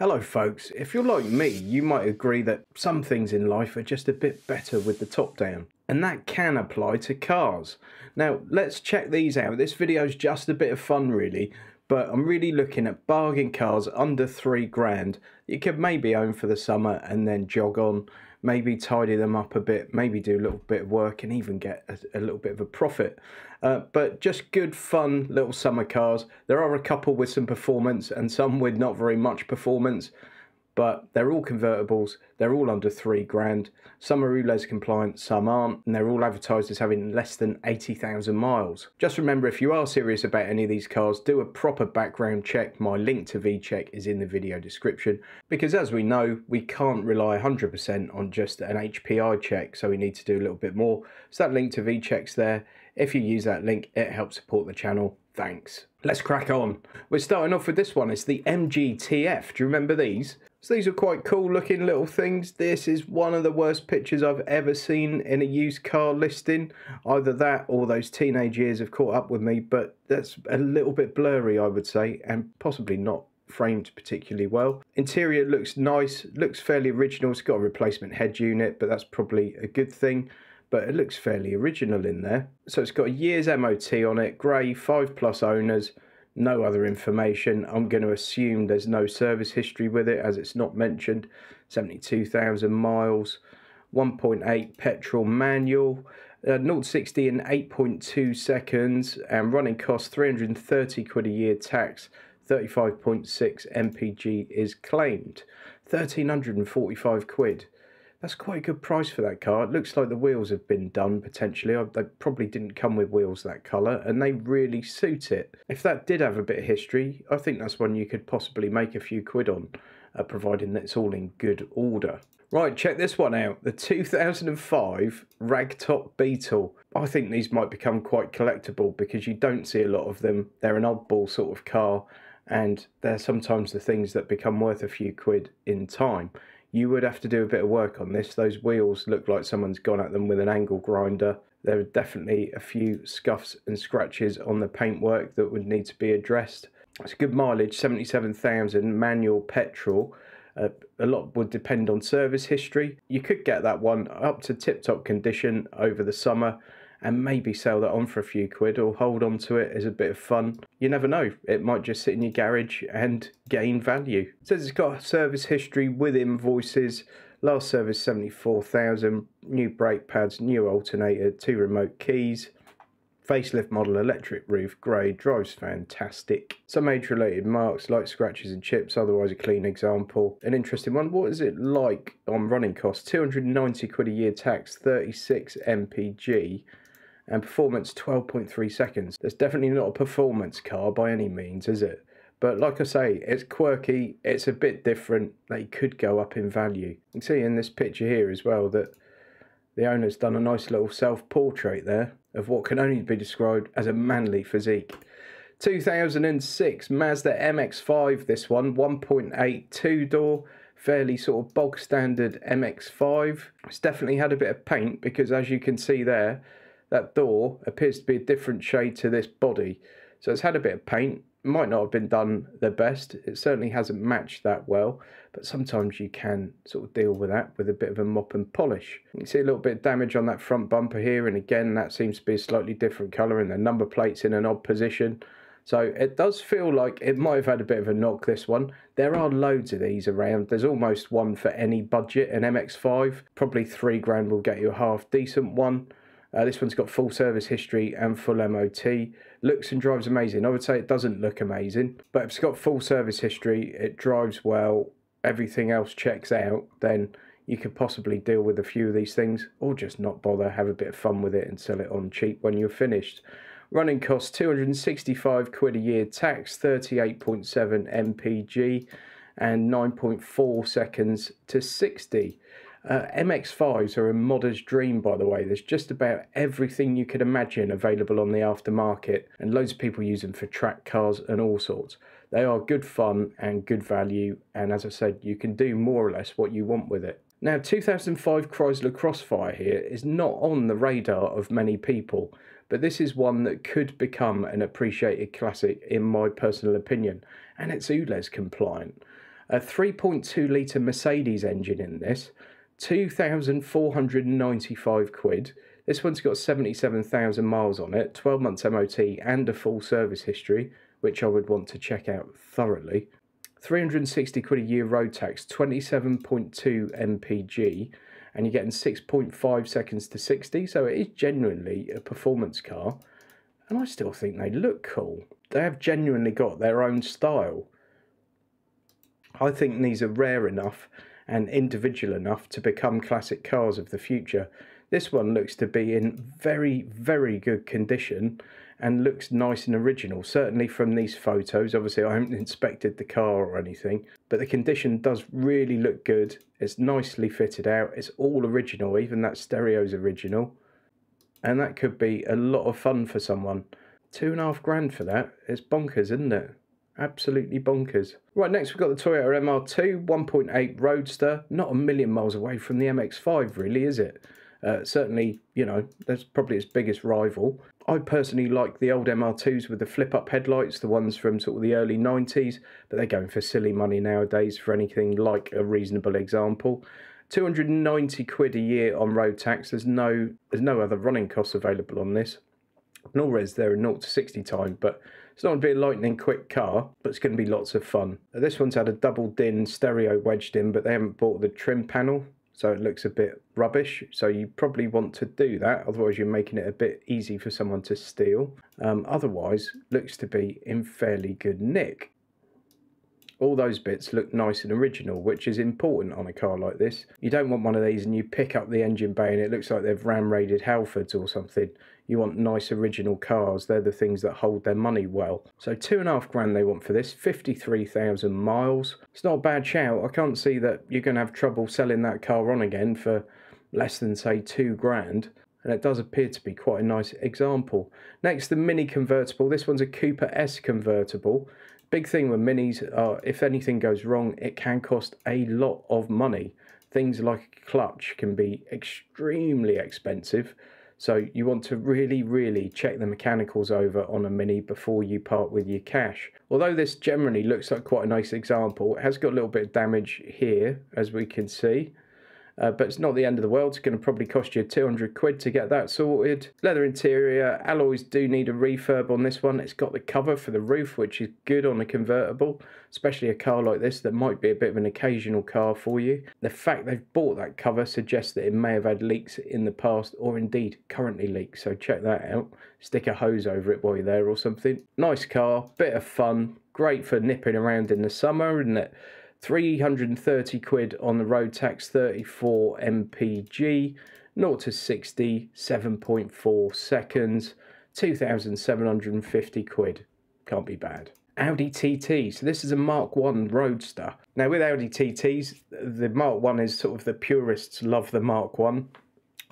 Hello folks, if you're like me, you might agree that some things in life are just a bit better with the top down. And that can apply to cars. Now let's check these out. This video is just a bit of fun really, but I'm really looking at bargain cars under 3 grand. You could maybe own for the summer and then jog on, maybe tidy them up a bit, maybe do a little bit of work and even get a little bit of a profit. But just good fun little summer cars. There are a couple with some performance and some with not very much performance, but they're all convertibles, they're all under 3 grand. Some are ULEZ compliant, some aren't, and they're all advertised as having less than 80,000 miles. Just remember, if you are serious about any of these cars, do a proper background check. My link to VCheck is in the video description, because as we know, we can't rely 100% on just an HPI check, so we need to do a little bit more. So that link to VCheck's there. If you use that link, it helps support the channel. Thanks. Let's crack on. We're starting off with this one. It's the MGTF. Do you remember these? So these are quite cool looking little things. This is one of the worst pictures I've ever seen in a used car listing. Either that or those teenage years have caught up with me, but that's a little bit blurry, I would say, and possibly not framed particularly well. Interior looks nice, looks fairly original. It's got a replacement head unit, but that's probably a good thing. But it looks fairly original in there. So it's got a year's MOT on it, grey, 5+ owners, no other information. I'm going to assume there's no service history with it as it's not mentioned. 72,000 miles, 1.8 petrol manual, 0-60 in 8.2 seconds, and running cost 330 quid a year tax, 35.6 MPG is claimed, 1,345 quid. That's quite a good price for that car. It looks like the wheels have been done, potentially. They probably didn't come with wheels that colour, and they really suit it. If that did have a bit of history, I think that's one you could possibly make a few quid on, providing that it's all in good order. Right, check this one out. The 2005 Ragtop Beetle. I think these might become quite collectible because you don't see a lot of them. They're an oddball sort of car, and they're sometimes the things that become worth a few quid in time. You would have to do a bit of work on this. Those wheels look like someone's gone at them with an angle grinder. There are definitely a few scuffs and scratches on the paintwork that would need to be addressed. It's good mileage, 77,000 manual petrol. A lot would depend on service history. You could get that one up to tip-top condition over the summer and maybe sell that on for a few quid or hold on to it as a bit of fun. You never know, it might just sit in your garage and gain value. It says it's got service history with invoices, last service 74,000, new brake pads, new alternator, 2 remote keys, facelift model, electric roof, grey, drives fantastic. Some age-related marks, light scratches and chips, otherwise a clean example. An interesting one, what is it like on running costs? 290 quid a year tax, 36 MPG. And performance 12.3 seconds. That's definitely not a performance car by any means, is it? But like I say, it's quirky, it's a bit different. They could go up in value. You can see in this picture here as well that the owner's done a nice little self-portrait there of what can only be described as a manly physique. 2006 Mazda MX-5, this one, 1.8 two-door, fairly sort of bog-standard MX-5. It's definitely had a bit of paint because as you can see there, that door appears to be a different shade to this body. So it's had a bit of paint. It might not have been done the best. It certainly hasn't matched that well, but sometimes you can sort of deal with that with a bit of a mop and polish. You can see a little bit of damage on that front bumper here, and again, that seems to be a slightly different colour and the number plate's in an odd position. So it does feel like it might have had a bit of a knock, this one. There are loads of these around. There's almost one for any budget, an MX-5. Probably 3 grand will get you a half decent one. This one's got full service history and full MOT. Looks and drives amazing. I would say it doesn't look amazing, but if it's got full service history, it drives well, everything else checks out, then you could possibly deal with a few of these things or just not bother, have a bit of fun with it and sell it on cheap when you're finished. Running costs 265 quid a year tax, 38.7 MPG and 9.4 seconds to 60. MX-5s are a modder's dream, by the way. There's just about everything you could imagine available on the aftermarket, and loads of people use them for track cars and all sorts. They are good fun and good value, and as I said, you can do more or less what you want with it. Now, 2005 Chrysler Crossfire here is not on the radar of many people, but this is one that could become an appreciated classic in my personal opinion, and it's ULEZ compliant. a 3.2 litre Mercedes engine in this, 2,495 quid. This one's got 77,000 miles on it, 12 months MOT and a full service history, which I would want to check out thoroughly. 360 quid a year road tax, 27.2 MPG, and you're getting 6.5 seconds to 60, so it is genuinely a performance car, and I still think they look cool. They have genuinely got their own style. I think these are rare enough and individual enough to become classic cars of the future. This one looks to be in very, very good condition and looks nice and original, certainly from these photos. Obviously, I haven't inspected the car or anything, but the condition does really look good. It's nicely fitted out. It's all original, even that stereo's original. And that could be a lot of fun for someone. £2.5 grand for that. It's bonkers, isn't it? Absolutely bonkers. Right, next we've got the Toyota MR2 1.8 Roadster. Not a million miles away from the MX-5, really, is it? Certainly, you know, that's probably its biggest rival. I personally like the old MR2s with the flip-up headlights, the ones from sort of the early 90s, but they're going for silly money nowadays for anything like a reasonable example. 290 quid a year on road tax. There's no other running costs available on this. Nor is there a 0 to 60 time, but it's not going to be a lightning quick car, but it's going to be lots of fun. This one's had a double din stereo wedged in, but they haven't bought the trim panel, so it looks a bit rubbish. So you probably want to do that, otherwise you're making it a bit easy for someone to steal. Otherwise, looks to be in fairly good nick. All those bits look nice and original, which is important on a car like this. You don't want one of these and you pick up the engine bay and it looks like they've ram raided Halfords or something. You want nice original cars. They're the things that hold their money well. So £2.5 grand they want for this, 53,000 miles. It's not a bad shout. I can't see that you're going to have trouble selling that car on again for less than, say, £2 grand. And it does appear to be quite a nice example. Next, the Mini convertible. This one's a Cooper S convertible. Big thing with minis are, if anything goes wrong, it can cost a lot of money. Things like a clutch can be extremely expensive, so you want to really, really check the mechanicals over on a Mini before you part with your cash. Although this generally looks like quite a nice example, it has got a little bit of damage here, as we can see. But it's not the end of the world. It's going to probably cost you 200 quid to get that sorted. Leather interior, alloys do need a refurb on this one. It's got the cover for the roof, which is good on a convertible, especially a car like this that might be a bit of an occasional car for you. The fact they've bought that cover suggests that it may have had leaks in the past, or indeed currently leaks, so check that out. Stick a hose over it while you're there or something. Nice car, bit of fun, great for nipping around in the summer, isn't it? 330 quid on the road tax, 34 MPG, 0 to 60, 7.4 seconds, 2,750 quid. Can't be bad. Audi TT, so this is a Mark 1 Roadster. Now with Audi TTs, the Mark 1 is sort of the purists love the Mark 1.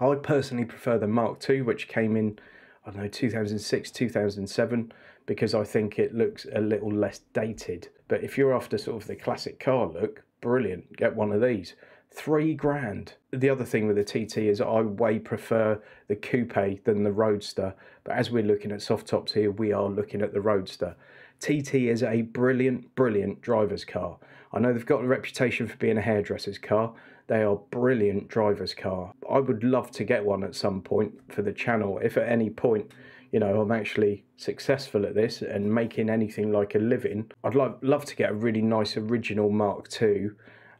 I personally prefer the Mark 2, which came in, I don't know, 2006, 2007, because I think it looks a little less dated. But if you're after sort of the classic car look, brilliant, get one of these. £3 grand. The other thing with the TT is I way prefer the coupe than the Roadster, but as we're looking at soft tops here, we are looking at the Roadster. TT is a brilliant, brilliant driver's car. I know they've got a reputation for being a hairdresser's car. They are brilliant driver's car. I would love to get one at some point for the channel, if at any point, you know, I'm actually successful at this and making anything like a living. I'd love to get a really nice original Mark II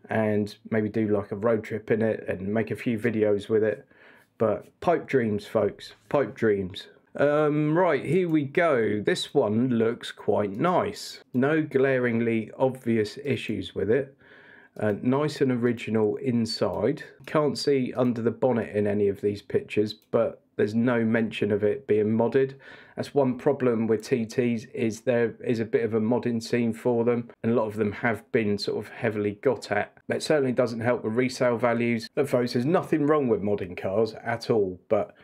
and maybe do like a road trip in it and make a few videos with it. But pipe dreams, folks, pipe dreams. Right, here we go. This one looks quite nice. No glaringly obvious issues with it. Nice and original inside. Can't see under the bonnet in any of these pictures, but there's no mention of it being modded. That's one problem with TTs, is there is a bit of a modding scene for them, and a lot of them have been sort of heavily got at. It certainly doesn't help with resale values. Look folks, there's nothing wrong with modding cars at all, but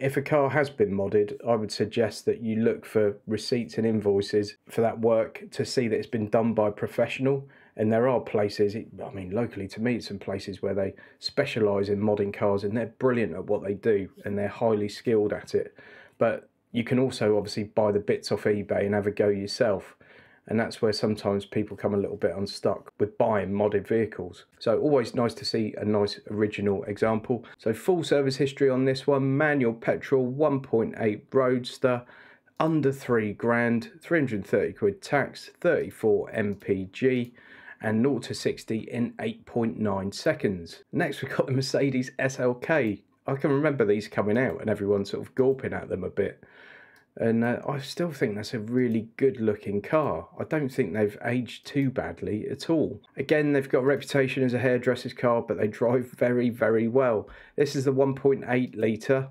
if a car has been modded, I would suggest that you look for receipts and invoices for that work to see that it's been done by a professional. And there are places, I mean locally to me, some places where they specialise in modding cars and they're brilliant at what they do and they're highly skilled at it. But you can also obviously buy the bits off eBay and have a go yourself. and that's where sometimes people come a little bit unstuck with buying modded vehicles. So always nice to see a nice original example. So full service history on this one, manual petrol, 1.8 Roadster, under 3 grand, 330 quid tax, 34 mpg, and 0 to 60 in 8.9 seconds. Next we've got the Mercedes SLK. I can remember these coming out and everyone sort of gawping at them a bit. And I still think that's a really good looking car. I don't think they've aged too badly at all. Again, they've got a reputation as a hairdresser's car, but they drive very, very well. This is the 1.8 litre.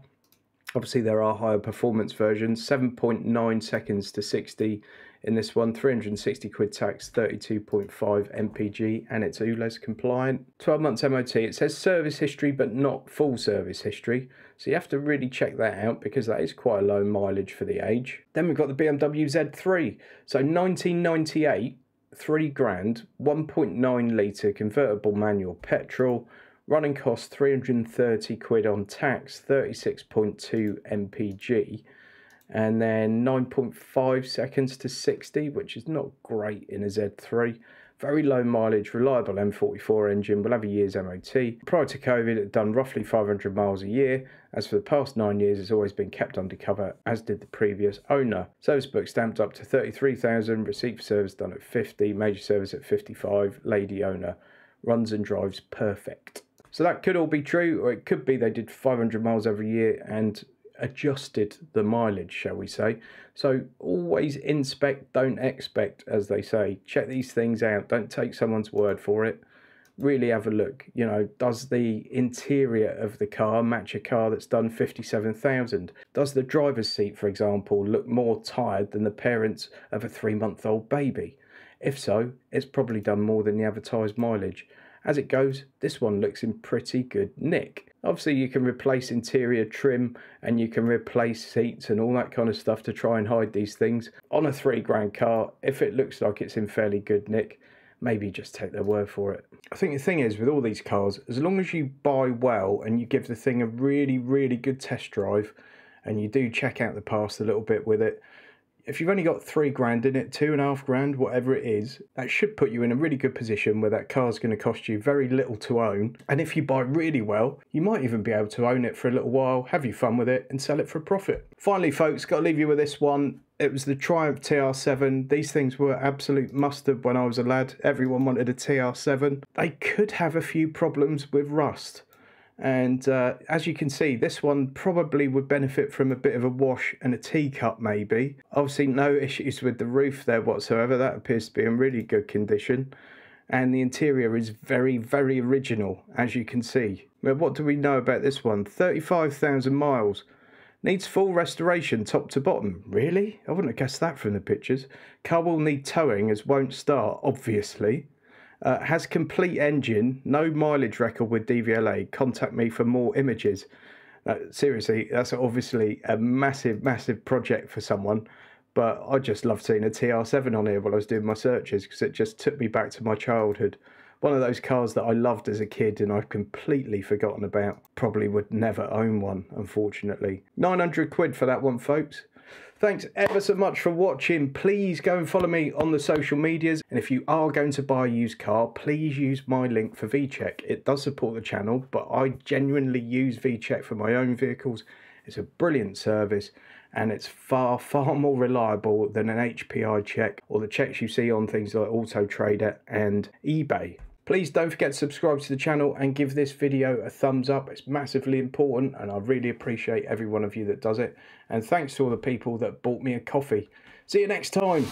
Obviously there are higher performance versions, 7.9 seconds to 60 in this one, 360 quid tax, 32.5 mpg, and it's ULEZ compliant. 12 months MOT, it says service history but not full service history. So you have to really check that out because that is quite a low mileage for the age. Then we've got the BMW Z3. So 1998, 3 grand, 1.9 litre convertible manual petrol, running cost 330 quid on tax, 36.2 mpg, and then 9.5 seconds to 60, which is not great in a Z3. Very low mileage, reliable M44 engine, will have a year's MOT. Prior to COVID, it had done roughly 500 miles a year. As for the past 9 years, it's always been kept under cover, as did the previous owner. Service book stamped up to 33,000, receipt for service done at 50, major service at 55, lady owner, runs and drives perfect. So that could all be true, or it could be they did 500 miles every year and adjusted the mileage, shall we say. So always inspect, don't expect, as they say. Check these things out. Don't take someone's word for it. Really have a look. You know, does the interior of the car match a car that's done 57,000? Does the driver's seat, for example, look more tired than the parents of a 3-month-old baby? If so, it's probably done more than the advertised mileage. As it goes, this one looks in pretty good nick. Obviously you can replace interior trim and you can replace seats and all that kind of stuff to try and hide these things. On a 3 grand car, if it looks like it's in fairly good nick, maybe just take their word for it. I think the thing is with all these cars, as long as you buy well and you give the thing a really, really good test drive and you do check out the past a little bit with it, if you've only got 3 grand in it, 2.5 grand, whatever it is, that should put you in a really good position where that car's going to cost you very little to own. And if you buy really well, you might even be able to own it for a little while, have your fun with it and sell it for a profit. Finally, folks, got to leave you with this one. It was the Triumph TR7. These things were absolute mustard when I was a lad. Everyone wanted a TR7. They could have a few problems with rust. And as you can see, this one probably would benefit from a bit of a wash and a teacup maybe. Obviously no issues with the roof there whatsoever. That appears to be in really good condition. And the interior is very, very original, as you can see. Now, what do we know about this one? 35,000 miles. Needs full restoration top to bottom. Really? I wouldn't have guessed that from the pictures. Car will need towing as won't start, obviously. Has complete engine, no mileage record with DVLA. Contact me for more images. Seriously, that's obviously a massive, massive project for someone. But I just loved seeing a TR7 on here while I was doing my searches because it just took me back to my childhood. One of those cars that I loved as a kid and I've completely forgotten about. Probably would never own one, unfortunately. 900 quid for that one, folks. Thanks ever so much for watching. Please go and follow me on the social medias. And if you are going to buy a used car, please use my link for VCheck. It does support the channel, but I genuinely use VCheck for my own vehicles. It's a brilliant service and it's far, far more reliable than an HPI check or the checks you see on things like Auto Trader and eBay. Please don't forget to subscribe to the channel and give this video a thumbs up. It's massively important and I really appreciate every one of you that does it. And thanks to all the people that bought me a coffee. See you next time.